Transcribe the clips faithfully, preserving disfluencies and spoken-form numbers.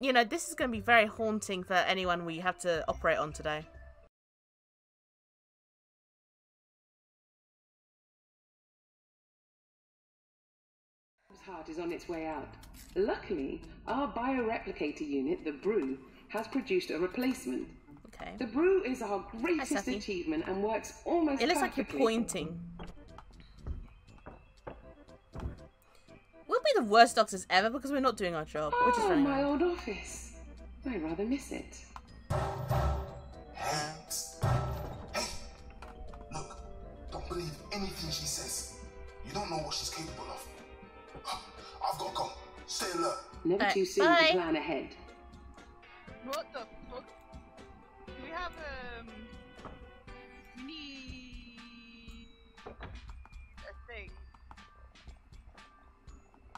you know, this is going to be very haunting for anyone we have to operate on today. Heart is on its way out. Luckily, our bioreplicator unit, the Brew, has produced a replacement. Okay. The Brew is our greatest achievement and works almost perfectly. It looks like you're pointing. We'll be the worst doctors ever because we're not doing our job, oh, which is very my old office. I rather miss it. Hands. Hey, look, don't believe anything she says. You don't know what she's capable of. I've got to go. Stay alert. Never right. too soon Bye. to plan ahead. What the fuck? Do we have um? We need a thing.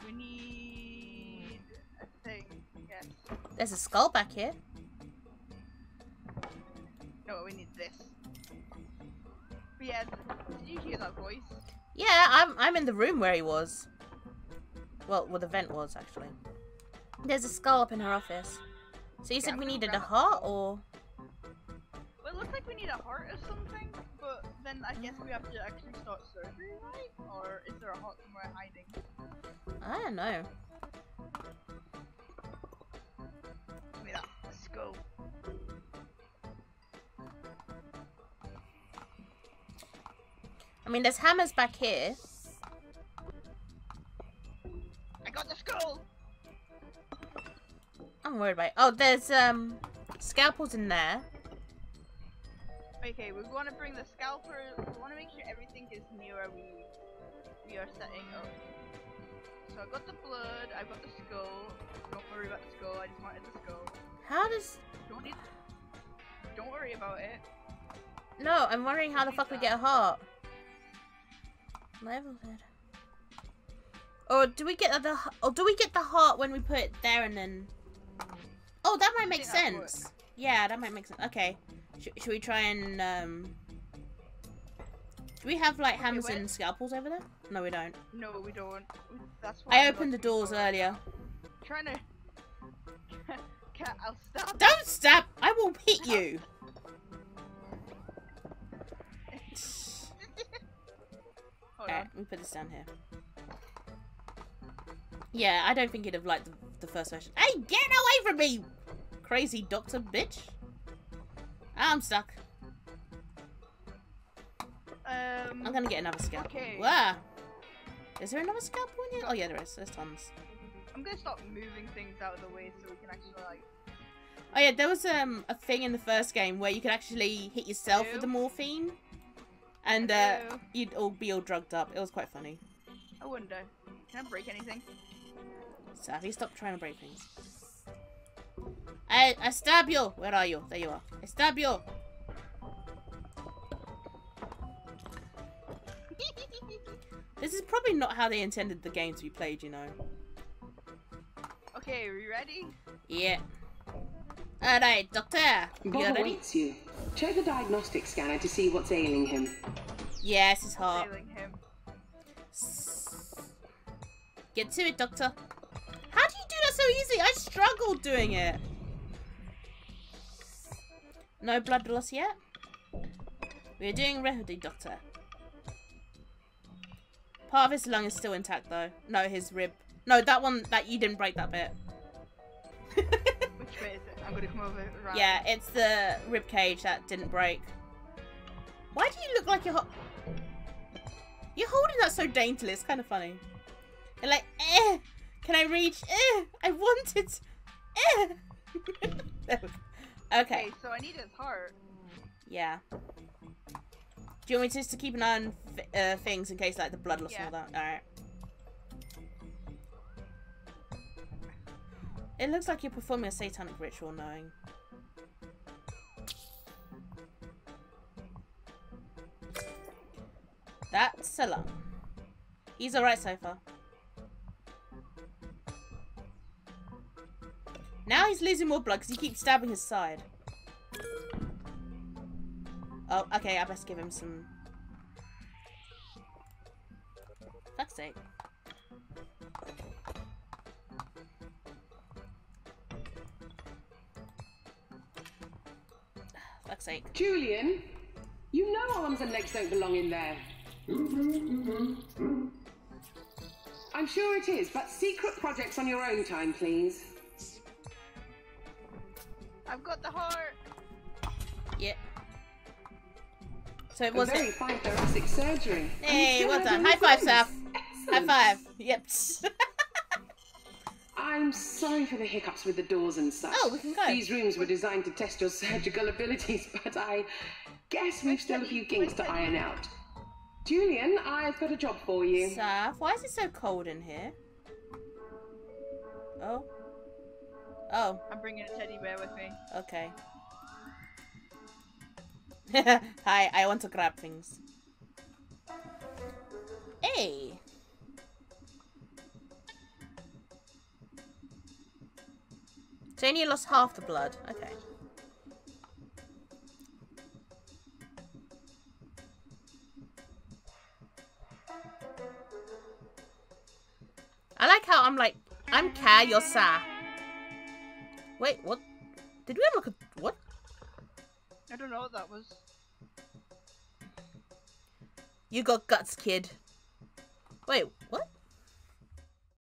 We need a thing. Yes. Yeah. There's a skull back here. No, we need this. But yeah, did you hear that voice? Yeah, I'm. I'm in the room where he was. Well, where the vent was, actually. There's a skull up in her office. So you yeah, said we needed a heart, or...? Well, it looks like we need a heart or something, but then I guess we have to actually start surgery, right? Or is there a heart somewhere hiding? I don't know. Give me that. Let's go. I mean, there's hammers back here. Got the skull. I'm worried about it. Oh, there's um scalpels in there. Okay, we want to bring the scalper. We want to make sure everything is near where we we are setting up. So I got the blood. I got the skull. Don't worry about the skull. I just wanted the skull. How does? Don't need. Don't worry about it. No, I'm wondering how the fuck we get a heart. Levelhead. Or do we get the or do we get the heart when we put it there and then? Oh, that might make sense. Yeah, that might make sense. Okay, Sh should we try and um? Do we have like okay, hammers and scalpels over there? No, we don't. No, we don't. That's why I opened the doors before. earlier. I'm trying to. Cat, I'll stab. Don't stab! I will hit you. Alright, we put this down here. Yeah, I don't think he'd have liked the, the first version. Hey, get away from me, crazy doctor bitch! I'm stuck. Um, I'm gonna get another scalpel. Okay. Wow. Is there another scalpel in here? Oh yeah, there is. There's tons. I'm gonna start moving things out of the way so we can actually like. Oh yeah, there was um a thing in the first game where you could actually hit yourself Hello? with the morphine, and uh, you'd all be all drugged up. It was quite funny. I wouldn't die. Can I break anything? Savvy, stop trying to break things. I Estabio! Where are you? There you are. Estabio! This is probably not how they intended the game to be played, you know. Okay, are you ready? Yeah. Alright, Doctor! Bob you awaits you. Check the diagnostic scanner to see what's ailing him. Yes, it's hot. Ailing him. Get to it, Doctor. How do you do that so easily? I struggled doing it. No blood loss yet? We're doing remedy, Doctor. Part of his lung is still intact, though. No, his rib. No, that one, that you didn't break that bit. Which bit is it? I'm gonna come over right. Yeah, it's the rib cage that didn't break. Why do you look like you're ho You're holding that so daintily, it's kind of funny. And like, eh, can I reach? Eh, I want it. Eh. Okay. Okay, so I need his heart. Yeah. Do you want me just to keep an eye on uh, things in case like the blood loss yeah. and all that? All right. It looks like you're performing a satanic ritual, knowing. That's a lot. He's alright so far. Now he's losing more blood because he keeps stabbing his side. Oh, okay, I best give him some... Fuck's sake. fuck's sake. Julian, you know arms and legs don't belong in there. I'm sure it is, but secret projects on your own time, please. I've got the heart. Yep. So it wasn't. Very fine thoracic surgery. Hey, well done. High five, Saf. High five. Yep. I'm sorry for the hiccups with the doors and such. Oh, we can go. These rooms were designed to test your surgical abilities, but I guess we've still a few kinks to iron out. Julian, I've got a job for you. Saf, why is it so cold in here? Oh. Oh. I'm bringing a teddy bear with me. Okay. Hi, I want to grab things. Hey! So only lost half the blood. Okay. I like how I'm like, I'm Ka, you're Sa. Wait, what? Did we have like a... what? I don't know what that was. You got guts, kid. Wait, what?